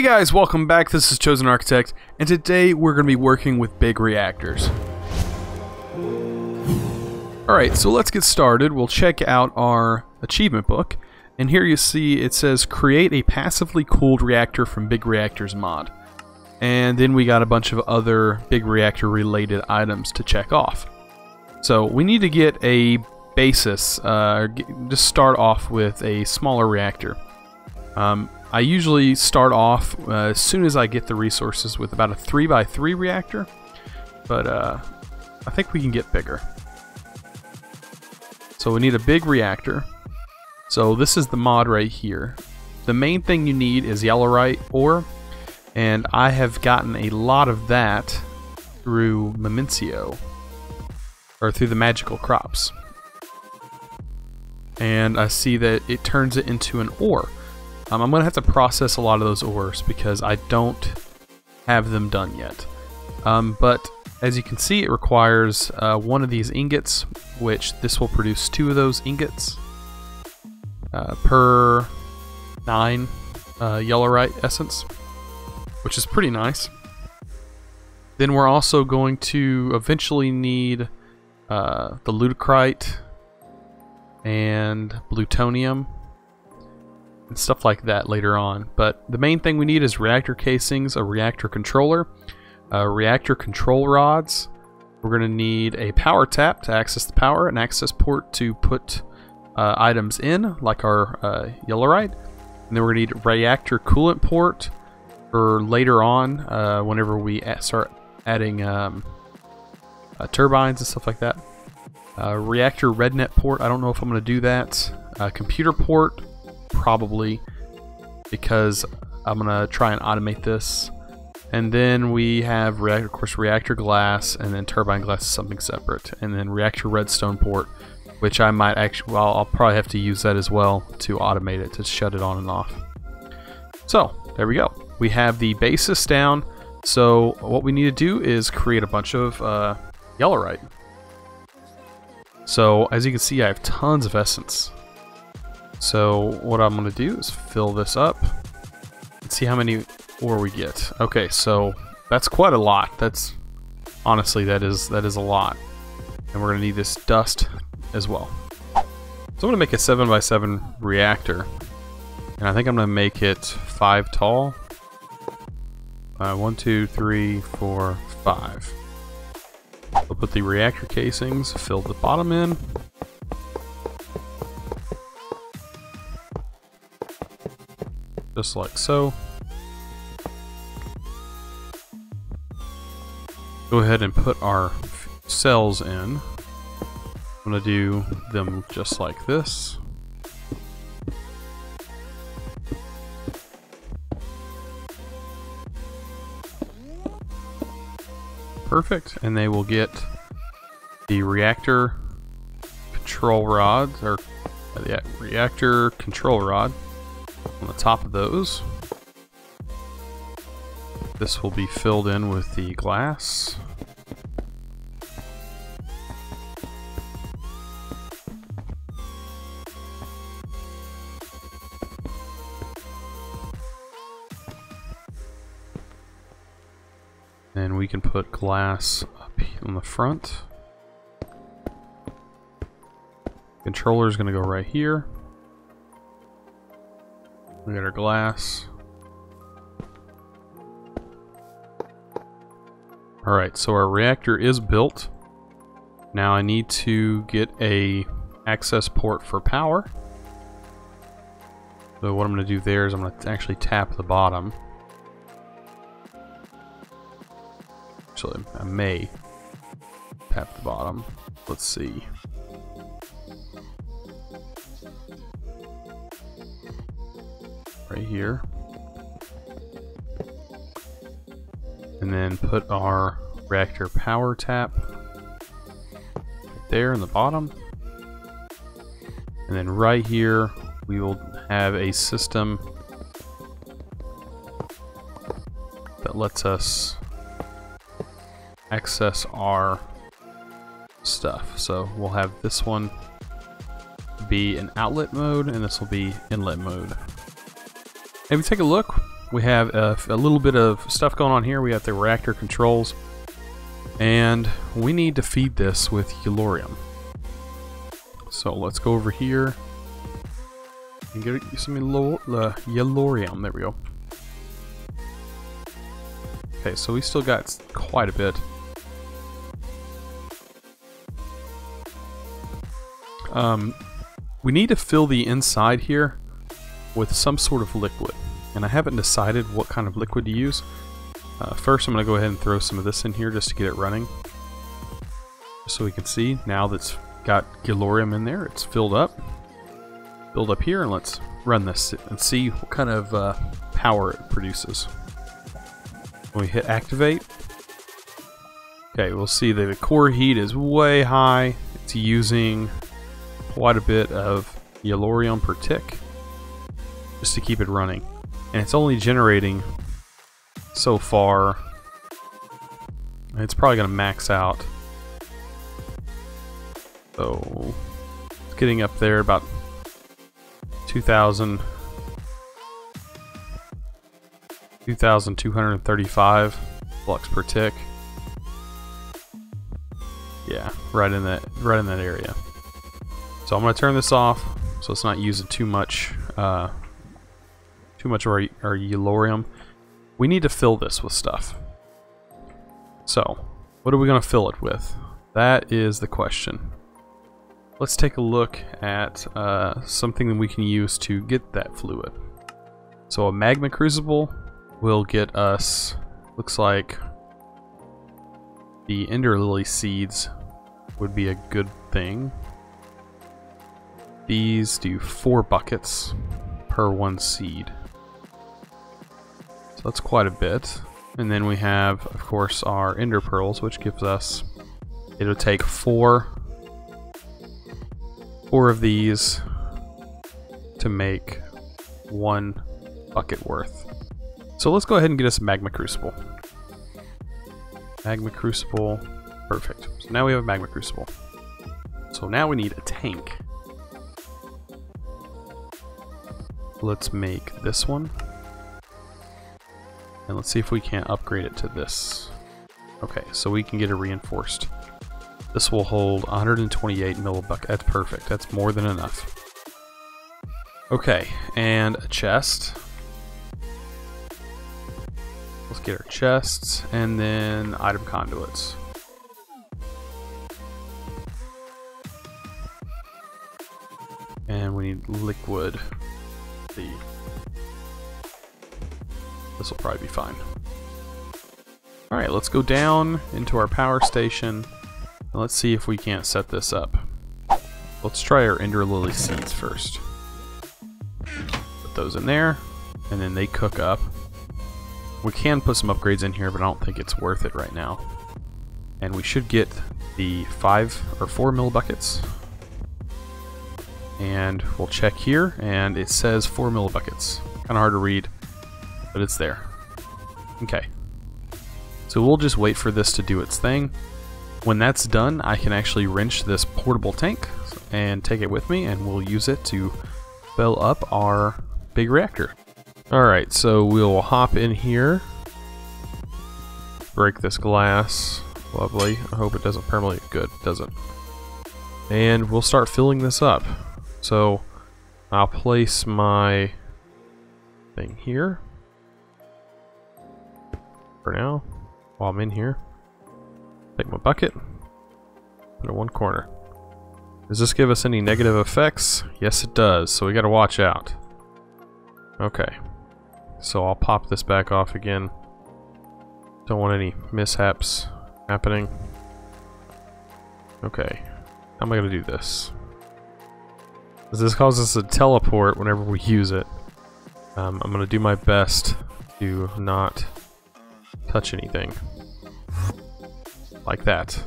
Hey guys, welcome back. This is Chosen Architect, and today we're going to be working with big reactors. Alright, so let's get started. We'll check out our achievement book, and here you see it says create a passively cooled reactor from Big Reactors mod. And then we got a bunch of other big reactor related items to check off. So we need to get a basis, just start off with a smaller reactor. I usually start off as soon as I get the resources with about a 3x3 reactor, but I think we can get bigger. So we need a big reactor. So this is the mod right here. The main thing you need is Yellorite ore, and I have gotten a lot of that through Mementio, or through the magical crops. And I see that it turns it into an ore. I'm going to have to process a lot of those ores because I don't have them done yet. But as you can see, it requires one of these ingots, which this will produce 2 of those ingots per 9 Yellorite essence, which is pretty nice. Then we're also going to eventually need the ludicrite and plutonium and stuff like that later on, but the main thing we need is reactor casings, a reactor controller, reactor control rods. We're going to need a power tap to access the power, an access port to put items in, like our Yellorite, and then we're going to need a reactor coolant port for later on whenever we start adding turbines and stuff like that. Reactor rednet port, I don't know if I'm going to do that. Computer port, probably, because I'm gonna try and automate this. And then we have reactor, of course, reactor glass, and then turbine glass is something separate, and then reactor redstone port, which I might actually, well, I'll probably have to use that as well to automate it, to shut it on and off. So there we go, we have the basis down. So what we need to do is create a bunch of Yellorite. So as you can see, I have tons of essence. So what I'm going to do is fill this up and see how many ore we get. Okay, so that's quite a lot. That's honestly, that is a lot. And we're going to need this dust as well. So I'm going to make a 7x7 reactor. And I think I'm going to make it 5 tall. 1, 2, 3, 4, 5. I'll put the reactor casings, fill the bottom in. Just like so. Go ahead and put our cells in. I'm going to do them just like this. Perfect, and they will get the reactor control rod, or the reactor control rod. On the top of those, this will be filled in with the glass. And we can put glass up on the front. Controller is going to go right here. We got our glass. Alright, so our reactor is built. Now I need to get a access port for power. So what I'm going to do there is I'm going to actually tap the bottom. Actually, I may tap the bottom. Let's see. Right here, and then put our reactor power tap right there in the bottom, and then right here we will have a system that lets us access our stuff. So we'll have this one be in outlet mode and this will be inlet mode. If you take a look, We have a little bit of stuff going on here. We have the reactor controls, and we need to feed this with Yellorium. So let's go over here and get some Yellorium. There we go. Okay, so we still got quite a bit. We need to fill the inside here with some sort of liquid, and I haven't decided what kind of liquid to use. First I'm going to go ahead and throw some of this in here just to get it running, so we can see now that's got Yellorium in there. It's filled up. Build up here, and let's run this and see what kind of power it produces. When we hit activate, okay, we'll see that the core heat is way high. It's using quite a bit of Yellorium per tick just to keep it running, and it's only generating so far. It's probably going to max out, so it's getting up there about 2,235 flux per tick. Yeah, right in that area. So I'm going to turn this off so it's not using too much of our Yellorium. We need to fill this with stuff. So what are we going to fill it with? That is the question. Let's take a look at something that we can use to get that fluid. So a Magma Crucible will get us, looks like the Ender Lily seeds would be a good thing. These do 4 buckets per 1 seed. So that's quite a bit. And then we have, of course, our Ender Pearls, which gives us, it'll take 4 of these to make 1 bucket worth. So let's go ahead and get us a Magma Crucible. Magma Crucible, perfect. So now we have a Magma Crucible. So now we need a tank. Let's make this one, and let's see if we can't upgrade it to this. Okay, so we can get it reinforced. This will hold 128 millibuckets. That's perfect. That's more than enough. Okay, and a chest. Let's get our chests, and then item conduits. And we need liquid. This will probably be fine. Alright, let's go down into our power station and let's see if we can't set this up. Let's try our Ender Lily seeds first. Put those in there, and then they cook up. We can put some upgrades in here, but I don't think it's worth it right now. And we should get the 5 or 4 millibuckets. And we'll check here, and it says 4 millibuckets. Kind of hard to read, but it's there. Okay. So we'll just wait for this to do its thing. When that's done, I can actually wrench this portable tank and take it with me, and we'll use it to fill up our big reactor. Alright, so we'll hop in here. Break this glass. Lovely. I hope it doesn't permanently. Good, doesn't. And we'll start filling this up. So I'll place my thing here for now while I'm in here. Take my bucket, put it in one corner. Does this give us any negative effects? Yes, it does, so we gotta watch out. Okay, so I'll pop this back off again. Don't want any mishaps happening. Okay, how am I gonna do this? This causes us to teleport whenever we use it. I'm going to do my best to not touch anything. Like that.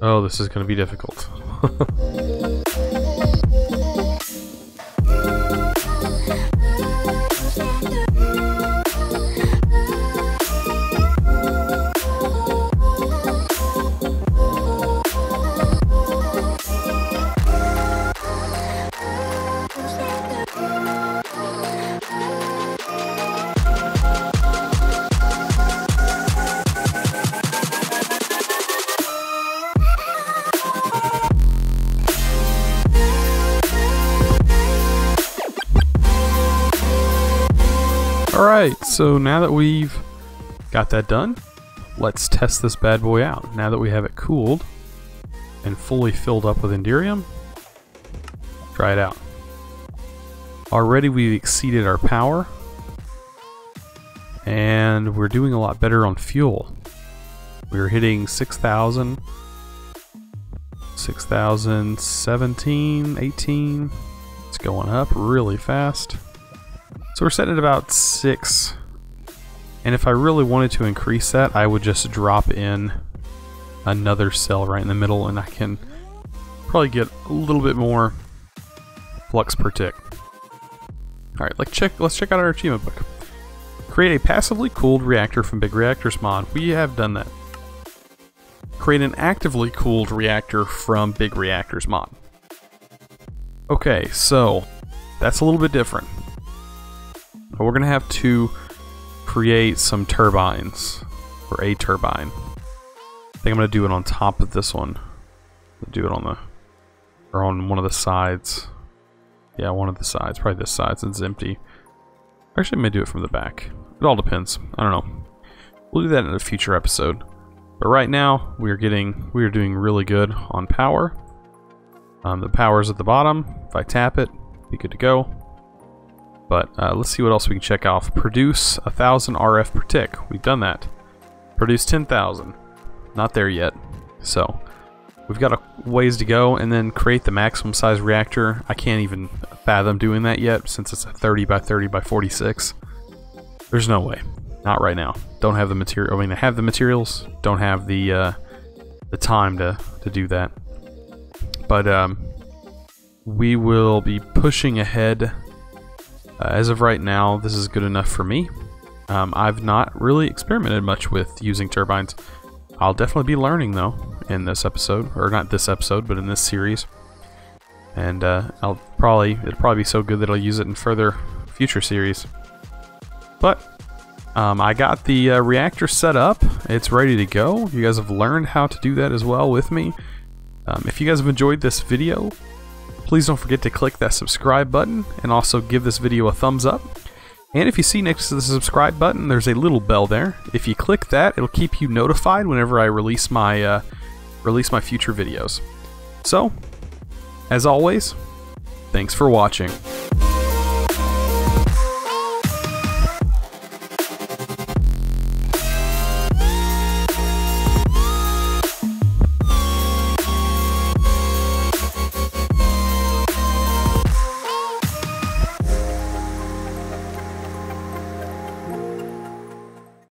Oh, this is going to be difficult. Alright, so now that we've got that done, let's test this bad boy out. Now that we have it cooled and fully filled up with Enderium, try it out. Already we've exceeded our power, and we're doing a lot better on fuel. We're hitting 6,000, 6,017, 18. It's going up really fast. So we're setting at about 6, and if I really wanted to increase that, I would just drop in another cell right in the middle, and I can probably get a little bit more flux per tick. Alright, let's check out our achievement book. Create a passively cooled reactor from Big Reactors mod. We have done that. Create an actively cooled reactor from Big Reactors mod. Okay, so that's a little bit different. We're going to have to create some turbines, or a turbine. I think I'm going to do it on top of this one. Do it on the, or on one of the sides. Yeah, one of the sides, probably this side since it's empty. Actually, I may do it from the back. It all depends. I don't know. We'll do that in a future episode. But right now, we are doing really good on power. The power's at the bottom. If I tap it, be good to go. But let's see what else we can check off. Produce 1,000 RF per tick. We've done that. Produce 10,000. Not there yet. So we've got a ways to go, and then create the maximum size reactor. I can't even fathom doing that yet, since it's a 30 by 30 by 46. There's no way. Not right now. Don't have the material. I mean, I have the materials. Don't have the time to do that. But we will be pushing ahead. As of right now, this is good enough for me. I've not really experimented much with using turbines. I'll definitely be learning, though, in this episode. Or not this episode, but in this series. And it'll probably be so good that I'll use it in further future series. But I got the reactor set up. It's ready to go. You guys have learned how to do that as well with me. If you guys have enjoyed this video, please don't forget to click that subscribe button, and also give this video a thumbs up. And if you see next to the subscribe button, there's a little bell there. If you click that, it'll keep you notified whenever I release my future videos. So, as always, thanks for watching.